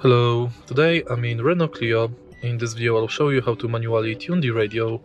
Hello, today I'm in Renault Clio. In this video I'll show you how to manually tune the radio.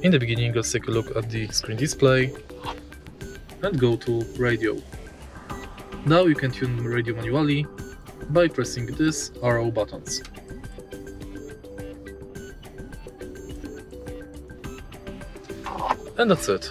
In the beginning, let's take a look at the screen display and go to radio. Now you can tune radio manually by pressing these arrow buttons. And that's it.